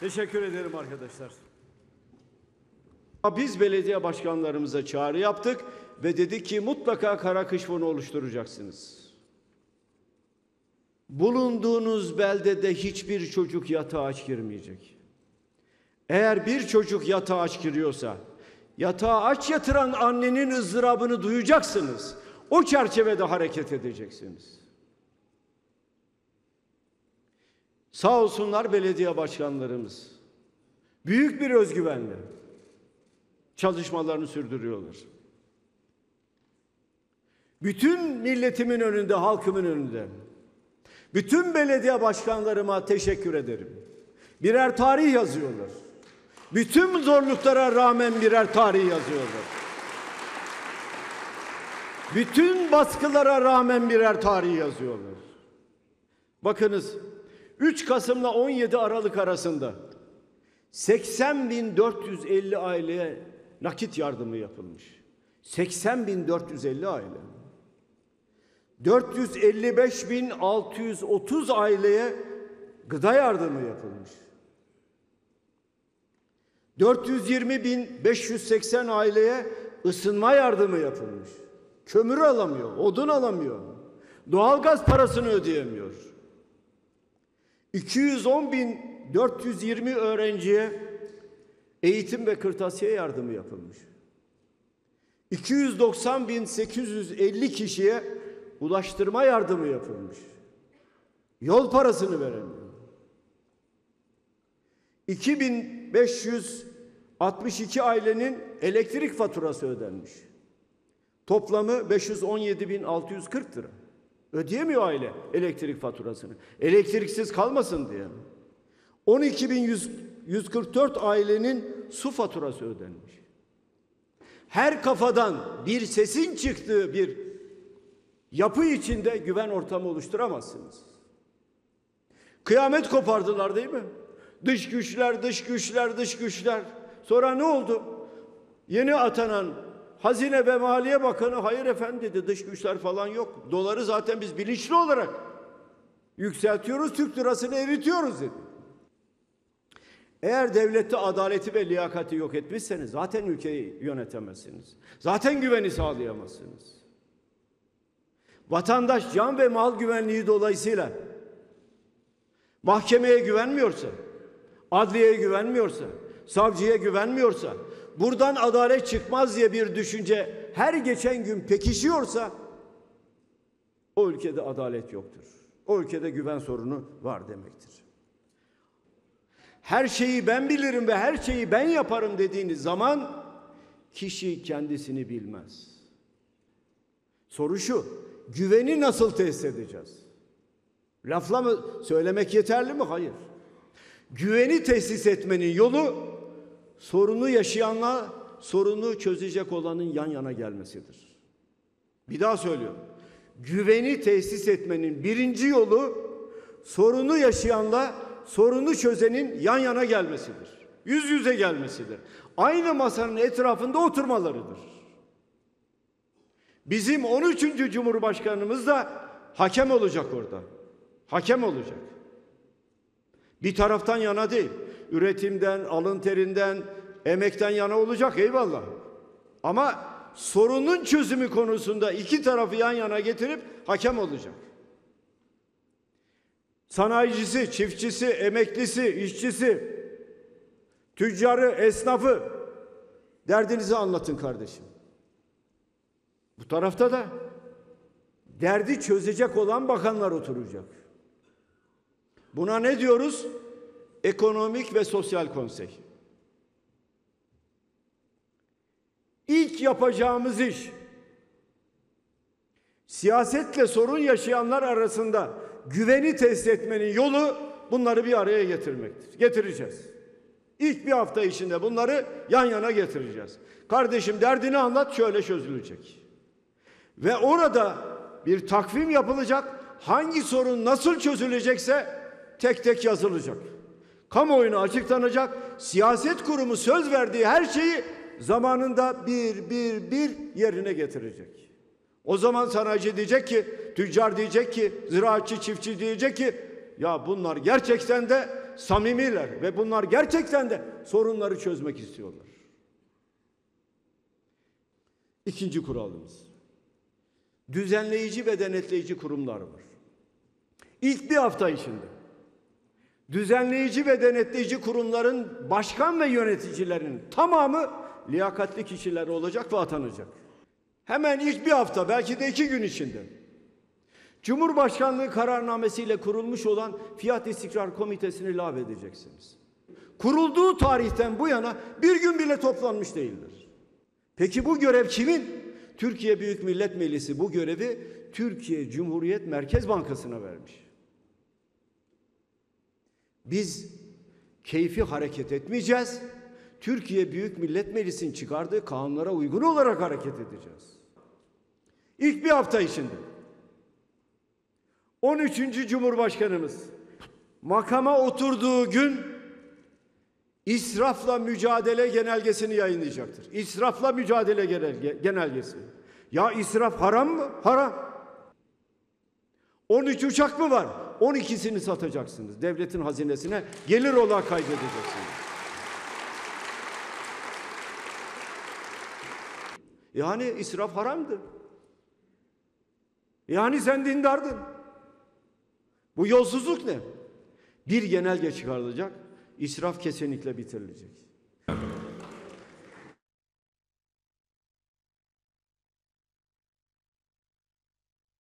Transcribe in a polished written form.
Teşekkür ederim arkadaşlar. Biz belediye başkanlarımıza çağrı yaptık ve dedik ki mutlaka kara kış fonu oluşturacaksınız. Bulunduğunuz beldede hiçbir çocuk yatağa aç girmeyecek. Eğer bir çocuk yatağa aç giriyorsa, yatağa aç yatıran annenin ızdırabını duyacaksınız. O çerçevede hareket edeceksiniz. Sağ olsunlar belediye başkanlarımız. Büyük bir özgüvenle çalışmalarını sürdürüyorlar. Bütün milletimin önünde, halkımın önünde, bütün belediye başkanlarıma teşekkür ederim. Birer tarih yazıyorlar. Bütün zorluklara rağmen birer tarih yazıyorlar. Bütün baskılara rağmen birer tarih yazıyorlar. Bakınız, 3 Kasım'la 17 Aralık arasında 80.450 aileye nakit yardımı yapılmış. 80.450 aile. 455.630 aileye gıda yardımı yapılmış. 420.580 aileye ısınma yardımı yapılmış. Kömür alamıyor, odun alamıyor. Doğalgaz parasını ödeyemiyor. 210.420 öğrenciye eğitim ve kırtasiye yardımı yapılmış. 290.850 kişiye ulaştırma yardımı yapılmış. Yol parasını veremiyor. 2.562 ailenin elektrik faturası ödenmiş. Toplamı 517.640 lira. Ödeyemiyor aile elektrik faturasını. Elektriksiz kalmasın diye. 12.144 ailenin su faturası ödenmiş. Her kafadan bir sesin çıktığı bir yapı içinde güven ortamı oluşturamazsınız. Kıyamet kopardılar değil mi? Dış güçler, dış güçler, dış güçler. Sonra ne oldu? Yeni atanan Hazine ve Maliye Bakanı hayır efendim dedi, dış güçler falan yok. Doları zaten biz bilinçli olarak yükseltiyoruz, Türk lirasını eritiyoruz dedi. Eğer devlette adaleti ve liyakati yok etmişseniz zaten ülkeyi yönetemezsiniz. Zaten güveni sağlayamazsınız. Vatandaş can ve mal güvenliği dolayısıyla mahkemeye güvenmiyorsa, adliyeye güvenmiyorsa, savcıya güvenmiyorsa, buradan adalet çıkmaz diye bir düşünce her geçen gün pekişiyorsa o ülkede adalet yoktur. O ülkede güven sorunu var demektir. Her şeyi ben bilirim ve her şeyi ben yaparım dediğiniz zaman kişi kendisini bilmez. Soru şu, güveni nasıl tesis edeceğiz? Lafla mı söylemek yeterli mi? Hayır. Güveni tesis etmenin yolu sorunu yaşayanla sorunu çözecek olanın yan yana gelmesidir. Bir daha söylüyorum. Güveni tesis etmenin birinci yolu sorunu yaşayanla sorunu çözenin yan yana gelmesidir. Yüz yüze gelmesidir. Aynı masanın etrafında oturmalarıdır. Bizim 13. Cumhurbaşkanımız da hakem olacak orada. Hakem olacak. Bir taraftan yana değil. Üretimden, alın terinden, emekten yana olacak eyvallah. Ama sorunun çözümü konusunda iki tarafı yan yana getirip hakem olacak. Sanayicisi, çiftçisi, emeklisi, işçisi, tüccarı, esnafı derdinizi anlatın kardeşim. Bu tarafta da derdi çözecek olan bakanlar oturacak. Buna ne diyoruz? Ekonomik ve Sosyal Konsey. İlk yapacağımız iş, siyasetle sorun yaşayanlar arasında güveni tesis etmenin yolu bunları bir araya getirmektir. Getireceğiz. İlk bir hafta içinde bunları yan yana getireceğiz. Kardeşim derdini anlat, şöyle çözülecek. Ve orada bir takvim yapılacak. Hangi sorun nasıl çözülecekse tek tek yazılacak. Kamuoyuna açıklanacak. Siyaset kurumu söz verdiği her şeyi zamanında bir yerine getirecek. O zaman sanayici diyecek ki, tüccar diyecek ki, ziraatçı, çiftçi diyecek ki ya bunlar gerçekten de samimiler ve bunlar gerçekten de sorunları çözmek istiyorlar. İkinci kuralımız, düzenleyici ve denetleyici kurumlar var. İlk bir hafta içinde düzenleyici ve denetleyici kurumların başkan ve yöneticilerinin tamamı liyakatli kişiler olacak ve atanacak. Hemen ilk bir hafta, belki de 2 gün içinde Cumhurbaşkanlığı kararnamesiyle kurulmuş olan Fiyat İstikrar Komitesi'ni lağvedeceksiniz. Kurulduğu tarihten bu yana bir gün bile toplanmış değildir. Peki bu görev kimin? Türkiye Büyük Millet Meclisi bu görevi Türkiye Cumhuriyet Merkez Bankası'na vermiş. Biz keyfi hareket etmeyeceğiz. Türkiye Büyük Millet Meclisi'nin çıkardığı kanunlara uygun olarak hareket edeceğiz. İlk bir hafta içinde 13. Cumhurbaşkanımız makama oturduğu gün israfla mücadele genelgesini yayınlayacaktır. İsrafla mücadele genelgesi. Ya israf haram mı? Haram. 13 uçak mı var? 12'sini satacaksınız. Devletin hazinesine gelir olarak kaydedeceksiniz. Yani israf haramdır. Yani sen dindardın. Bu yolsuzluk ne? Bir genelge çıkarılacak, israf kesinlikle bitirilecek.